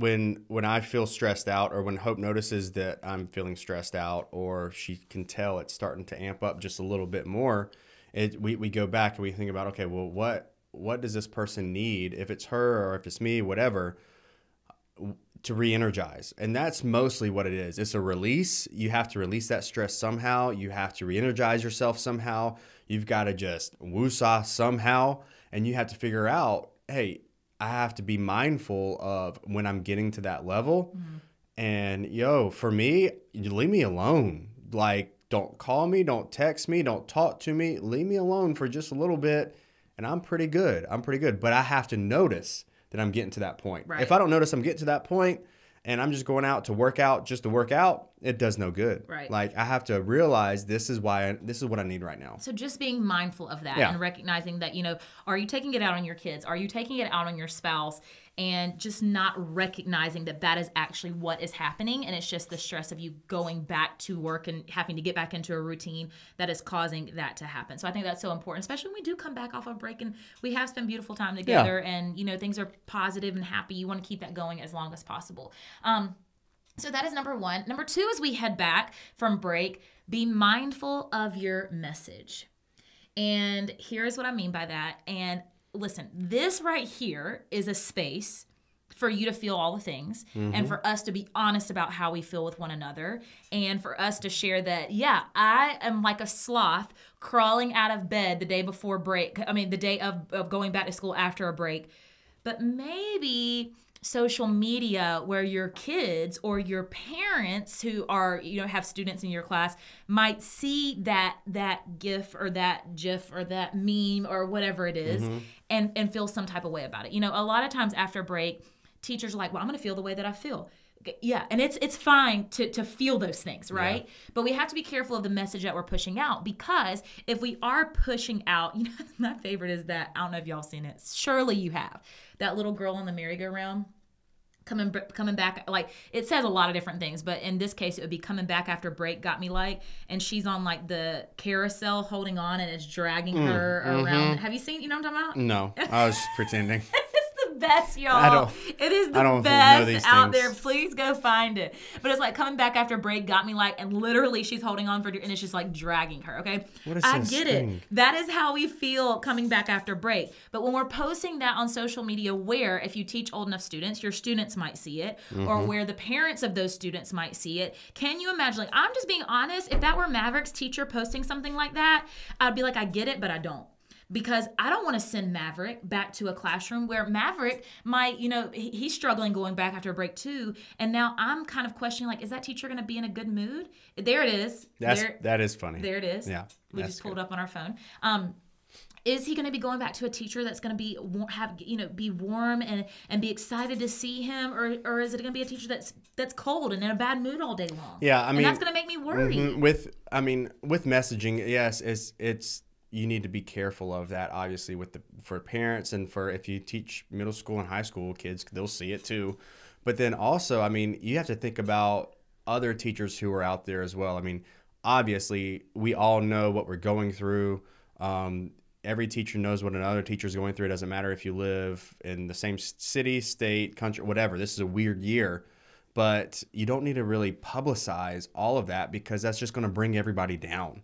when I feel stressed out, or when Hope notices that I'm feeling stressed out, or she can tell it's starting to amp up just a little bit more, we go back and we think about, okay, well, what does this person need, if it's her or if it's me, whatever, to re-energize? And that's mostly what it is. It's a release. You have to release that stress somehow. You have to re-energize yourself somehow. You've got to just woosah somehow. And you have to figure out, hey, I have to be mindful of when I'm getting to that level. Mm-hmm. And yo, for me, you leave me alone. Like, don't call me, don't text me, don't talk to me. Leave me alone for just a little bit. And I'm pretty good. I'm pretty good. But I have to notice that I'm getting to that point. Right. If I don't notice I'm getting to that point and I'm just going out to work out just to work out, it does no good. Right. Like, I have to realize this is why, this is what I need right now. So just being mindful of that, yeah, and recognizing that, you know, are you taking it out on your kids? Are you taking it out on your spouse? And just not recognizing that that is actually what is happening. And it's just the stress of you going back to work and having to get back into a routine that is causing that to happen. So I think that's so important, especially when we do come back off of break and we have spent beautiful time together, yeah, and, you know, things are positive and happy. You want to keep that going as long as possible. So that is number one. Number two, as we head back from break, be mindful of your message. And here's what I mean by that. And listen, this right here is a space for you to feel all the things, mm-hmm, and for us to be honest about how we feel with one another, and for us to share that, yeah, I am like a sloth crawling out of bed the day before break. I mean, the day of going back to school after a break. But maybe social media, where your kids or your parents who are, you know, have students in your class might see that GIF or that GIF or that meme or whatever it is, mm-hmm, and feel some type of way about it. You know, a lot of times after break, teachers are like, well, I'm going to feel the way that I feel. Yeah, and it's fine to feel those things, right? Yeah. But we have to be careful of the message that we're pushing out, because if we are pushing out, you know, my favorite is that, I don't know if y'all seen it, surely you have, that little girl on the merry-go-round coming back, like, it says a lot of different things, but in this case it would be coming back after break got me like, and she's on like the carousel holding on and it's dragging her around. Have you seen, you know what I'm talking about? No, I was just pretending. Best, y'all. It is the best out there. Please go find it. But it's like coming back after break got me like, and literally she's holding on for dear, and it's just like dragging her. Okay, I get it. That is how we feel coming back after break. But when we're posting that on social media, where if you teach old enough students, your students might see it, mm-hmm, or where the parents of those students might see it. Can you imagine? Like, I'm just being honest. If that were Maverick's teacher posting something like that, I'd be like, I get it, but I don't. Because I don't want to send Maverick back to a classroom where Maverick might, you know, he's struggling going back after a break too. And now I'm kind of questioning, like, is that teacher going to be in a good mood? There it is. That is funny. There it is. Yeah. We just pulled up on our phone. Is he going to be going back to a teacher that's going to be be warm and be excited to see him, or is it going to be a teacher that's cold and in a bad mood all day long? Yeah, I mean, and that's going to make me worry. Mm-hmm. With messaging, yes, it's you need to be careful of that, obviously, for parents, and for if you teach middle school and high school kids, they'll see it too. But then also, I mean, you have to think about other teachers who are out there as well. I mean, obviously, we all know what we're going through. Every teacher knows what another teacher is going through. It doesn't matter if you live in the same city, state, country, whatever. This is a weird year. But you don't need to really publicize all of that, because that's just going to bring everybody down.